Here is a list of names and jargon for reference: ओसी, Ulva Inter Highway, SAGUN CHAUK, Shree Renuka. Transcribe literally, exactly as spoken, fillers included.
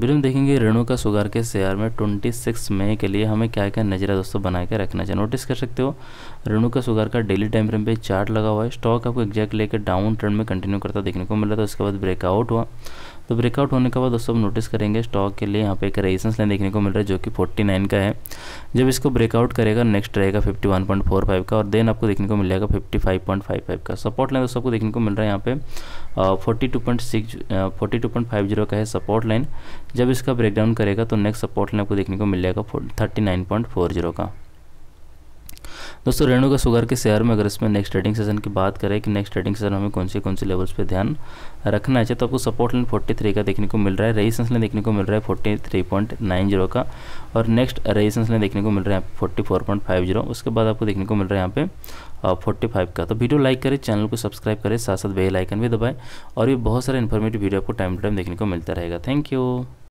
Video में देखेंगे Renuka sugar के शेयर में छब्बीस मई के लिए हमें क्या क्या नजरिया दोस्तों बना के रखना चाहिए। नोटिस कर सकते हो रेणुका सुगार का डेली टाइम फ्रेम पे चार्ट लगा हुआ है। स्टॉक आपको एग्जैक्ट लेकर डाउन ट्रेंड में कंटिन्यू करता देखने को मिला था, उसके बाद ब्रेकआउट हुआ। तो ब्रेकआउट होने के बाद दोस्तों हम नोटिस करेंगे स्टॉक के लिए यहाँ पे एक रेजिस्टेंस लाइन देखने को मिल रहा है जो कि उनचास का है। जब इसको ब्रेकआउट करेगा नेक्स्ट रहेगा इक्यावन पॉइंट चार पाँच का और देन आपको देखने को मिल जाएगा पचपन पॉइंट पाँच पाँच का। सपोर्ट लाइन दोस्तों आपको देखने को मिल रहा है यहाँ पे बयालीस पॉइंट छह बयालीस पॉइंट पचास का है सपोर्ट लाइन। जब इसका ब्रेकडाउन करेगा तो नेक्स्ट सपोर्ट लाइन आपको देखने को मिल जाएगा उनतालीस पॉइंट चालीस का। दोस्तों रेणुका सुगार के शेयर में अगर इसमें नेक्स्ट ट्रेडिंग सेशन की बात करें कि नेक्स्ट ट्रेडिंग सेशन हमें कौन से कौन से लेवल्स पे ध्यान रखना चाहिए, तो आपको सपोर्ट लाइन तैंतालीस का देखने को मिल रहा है, रेजिस्टेंस लाइन देखने को मिल रहा है तैंतालीस पॉइंट नब्बे का और नेक्स्ट रेजिस्टेंस लाइन देखने को मिल रहा है चौवालीस पॉइंट पचास, उसके बाद आपको देखने को मिल रहा है यहाँ पे पैंतालीस का। तो वीडियो लाइक करें, चैनल को सब्सक्राइब करें, साथ साथ बेल आइकन भी दबाएँ और ये बहुत सारे इन्फॉर्मेटिव वीडियो आपको टाइम टू टाइम देखने को मिलता रहेगा। Thank you.